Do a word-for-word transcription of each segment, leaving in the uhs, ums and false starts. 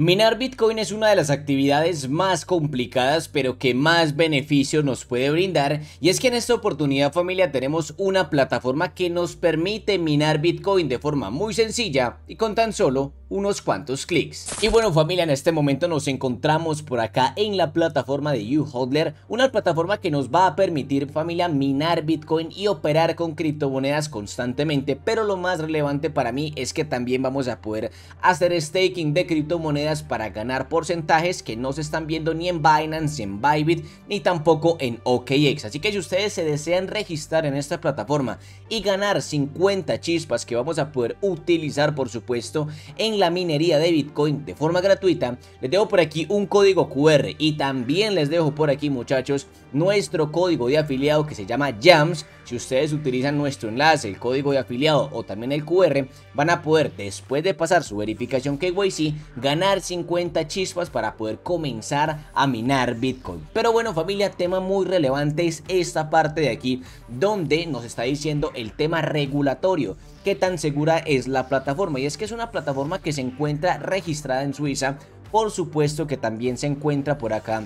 Minar Bitcoin es una de las actividades más complicadas pero que más beneficios nos puede brindar, y es que en esta oportunidad, familia, tenemos una plataforma que nos permite minar Bitcoin de forma muy sencilla y con tan solo unos cuantos clics. Y bueno, familia, en este momento nos encontramos por acá en la plataforma de YouHodler, una plataforma que nos va a permitir, familia, minar Bitcoin y operar con criptomonedas constantemente, pero lo más relevante para mí es que también vamos a poder hacer staking de criptomonedas para ganar porcentajes que no se están viendo ni en Binance, en Bybit, ni tampoco en O K X. Así que si ustedes se desean registrar en esta plataforma y ganar cincuenta chispas que vamos a poder utilizar, por supuesto, en la minería de Bitcoin de forma gratuita, les dejo por aquí un código Q R y también les dejo por aquí, muchachos, nuestro código de afiliado que se llama JAMS. Si ustedes utilizan nuestro enlace, el código de afiliado o también el Q R, van a poder, después de pasar su verificación K Y C, ganar cincuenta chispas para poder comenzar a minar Bitcoin. Pero bueno, familia, tema muy relevante es esta parte de aquí donde nos está diciendo el tema regulatorio. ¿Qué tan segura es la plataforma? Y es que es una plataforma que se encuentra registrada en Suiza, por supuesto que también se encuentra por acá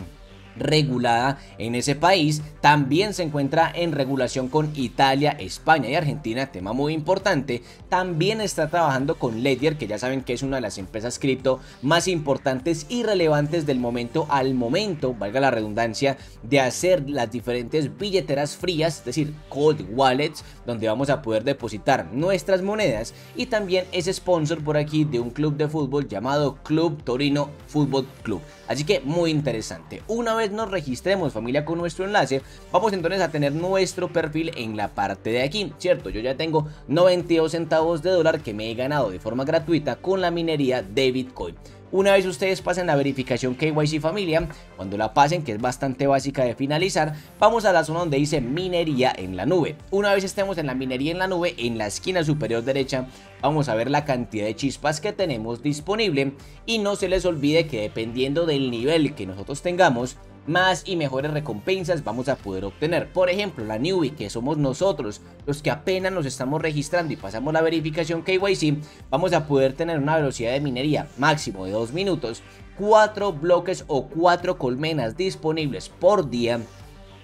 regulada en ese país, también se encuentra en regulación con Italia, España y Argentina, tema muy importante. También está trabajando con Ledger, que ya saben que es una de las empresas cripto más importantes y relevantes del momento al momento, valga la redundancia, de hacer las diferentes billeteras frías, es decir, cold wallets, donde vamos a poder depositar nuestras monedas, y también es sponsor por aquí de un club de fútbol llamado Club Torino Football Club. Así que muy interesante. Una vez nos registremos, familia, con nuestro enlace, vamos entonces a tener nuestro perfil en la parte de aquí, ¿cierto? Yo ya tengo noventa y dos centavos de dólar que me he ganado de forma gratuita con la minería de Bitcoin. Una vez ustedes pasen la verificación K Y C, familia, cuando la pasen, que es bastante básica de finalizar, vamos a la zona donde dice minería en la nube. Una vez estemos en la minería en la nube, en la esquina superior derecha vamos a ver la cantidad de chispas que tenemos disponible, y no se les olvide que dependiendo del nivel que nosotros tengamos, más y mejores recompensas vamos a poder obtener. Por ejemplo, la newbie, que somos nosotros los que apenas nos estamos registrando y pasamos la verificación K Y C, vamos a poder tener una velocidad de minería máximo de dos minutos, cuatro bloques o cuatro colmenas disponibles por día,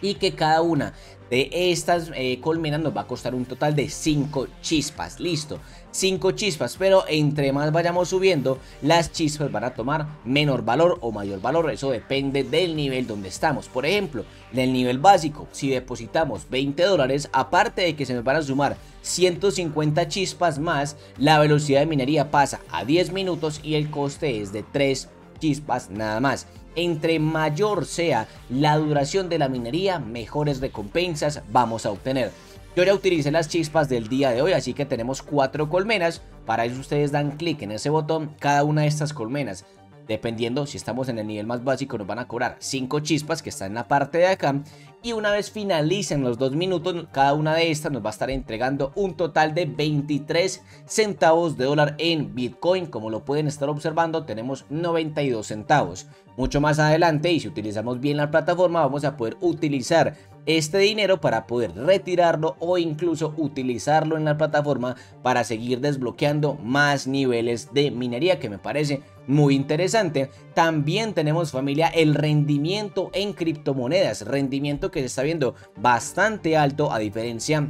y que cada una de estas eh, colmenas nos va a costar un total de cinco chispas. Listo, cinco chispas, pero entre más vayamos subiendo, las chispas van a tomar menor valor o mayor valor. Eso depende del nivel donde estamos. Por ejemplo, en el nivel básico, si depositamos veinte dólares, aparte de que se nos van a sumar ciento cincuenta chispas más, la velocidad de minería pasa a diez minutos y el coste es de tres chispas nada más. Entre mayor sea la duración de la minería, mejores recompensas vamos a obtener. Yo ya utilicé las chispas del día de hoy, así que tenemos cuatro colmenas. Para eso ustedes dan clic en ese botón. Cada una de estas colmenas, dependiendo si estamos en el nivel más básico, nos van a cobrar cinco chispas, que está en la parte de acá. Y una vez finalicen los dos minutos, cada una de estas nos va a estar entregando un total de veintitrés centavos de dólar en Bitcoin. Como lo pueden estar observando, tenemos noventa y dos centavos. Mucho más adelante, y si utilizamos bien la plataforma, vamos a poder utilizar este dinero para poder retirarlo o incluso utilizarlo en la plataforma para seguir desbloqueando más niveles de minería, que me parece muy interesante. También tenemos, familia, el rendimiento en criptomonedas, rendimiento que se está viendo bastante alto, a diferencia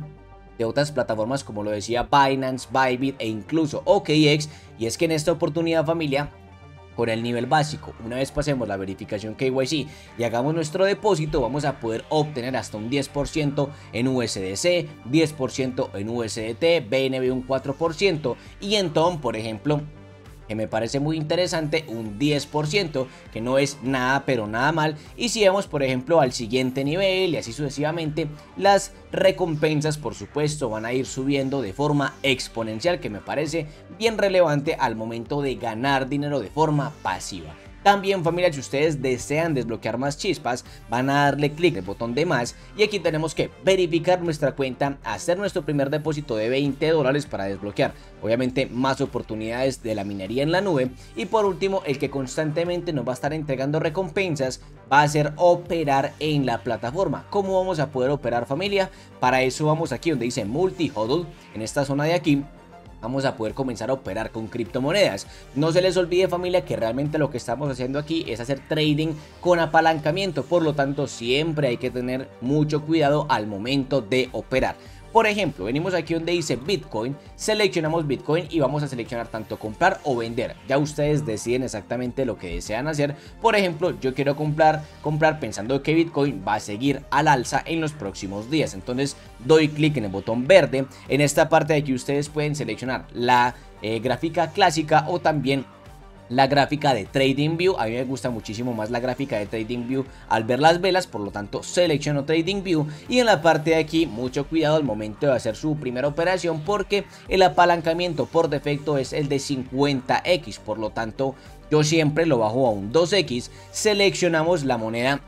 de otras plataformas como lo decía Binance, Bybit e incluso O K X. Y es que en esta oportunidad, familia, con el nivel básico, una vez pasemos la verificación K Y C y hagamos nuestro depósito, vamos a poder obtener hasta un diez por ciento en U S D C, diez por ciento en U S D T, B N B un cuatro por ciento, y en Tom, por ejemplo, que me parece muy interesante, un diez por ciento, que no es nada pero nada mal. Y si vamos, por ejemplo, al siguiente nivel y así sucesivamente, las recompensas, por supuesto, van a ir subiendo de forma exponencial, que me parece bien relevante al momento de ganar dinero de forma pasiva. También, familia, si ustedes desean desbloquear más chispas, van a darle clic al botón de más, y aquí tenemos que verificar nuestra cuenta, hacer nuestro primer depósito de veinte dólares para desbloquear, obviamente, más oportunidades de la minería en la nube. Y por último, el que constantemente nos va a estar entregando recompensas va a ser operar en la plataforma. ¿Cómo vamos a poder operar, familia? Para eso vamos aquí donde dice Multi H O D L, en esta zona de aquí. vamos a poder comenzar a operar con criptomonedas. No se les olvide, familia, que realmente lo que estamos haciendo aquí es hacer trading con apalancamiento, por lo tanto siempre hay que tener mucho cuidado al momento de operar. Por ejemplo, venimos aquí donde dice Bitcoin, seleccionamos Bitcoin y vamos a seleccionar tanto comprar o vender. Ya ustedes deciden exactamente lo que desean hacer. Por ejemplo, yo quiero comprar, comprar pensando que Bitcoin va a seguir al alza en los próximos días. Entonces doy clic en el botón verde. En esta parte de aquí ustedes pueden seleccionar la eh, gráfica clásica o también la gráfica de Trading View. A mí me gusta muchísimo más la gráfica de Trading View al ver las velas, por lo tanto selecciono Trading View. Y en la parte de aquí mucho cuidado al momento de hacer su primera operación, porque el apalancamiento por defecto es el de cincuenta equis, por lo tanto yo siempre lo bajo a un dos equis. Seleccionamos la moneda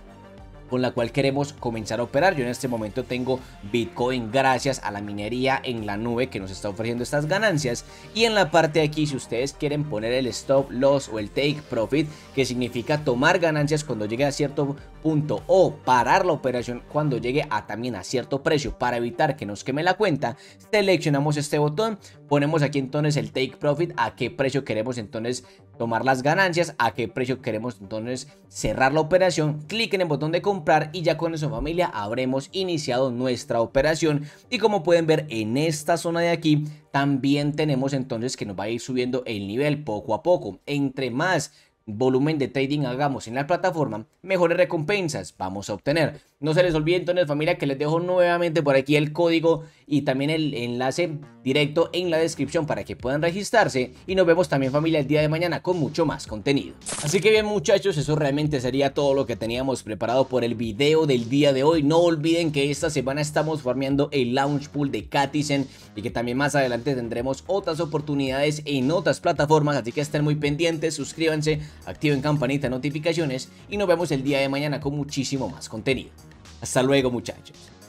con la cual queremos comenzar a operar. Yo en este momento tengo Bitcoin gracias a la minería en la nube que nos está ofreciendo estas ganancias. Y en la parte de aquí, si ustedes quieren poner el stop loss o el take profit, que significa tomar ganancias cuando llegue a cierto punto o parar la operación cuando llegue a también a cierto precio para evitar que nos queme la cuenta, seleccionamos este botón, ponemos aquí entonces el take profit, a qué precio queremos entonces tomar las ganancias, a qué precio queremos entonces cerrar la operación, clic en el botón de comprar y ya con eso, familia, habremos iniciado nuestra operación. Y como pueden ver en esta zona de aquí también tenemos entonces que nos va a ir subiendo el nivel poco a poco. Entre más volumen de trading hagamos en la plataforma, mejores recompensas vamos a obtener. No se les olvide entonces, familia, que les dejo nuevamente por aquí el código y también el enlace directo en la descripción para que puedan registrarse, y nos vemos también, familia, el día de mañana con mucho más contenido. Así que bien, muchachos, eso realmente sería todo lo que teníamos preparado por el video del día de hoy. No olviden que esta semana estamos farmeando el launch pool de Katizen y que también más adelante tendremos otras oportunidades en otras plataformas, así que estén muy pendientes, suscríbanse, activen campanita de notificaciones y nos vemos el día de mañana con muchísimo más contenido. Hasta luego, muchachos.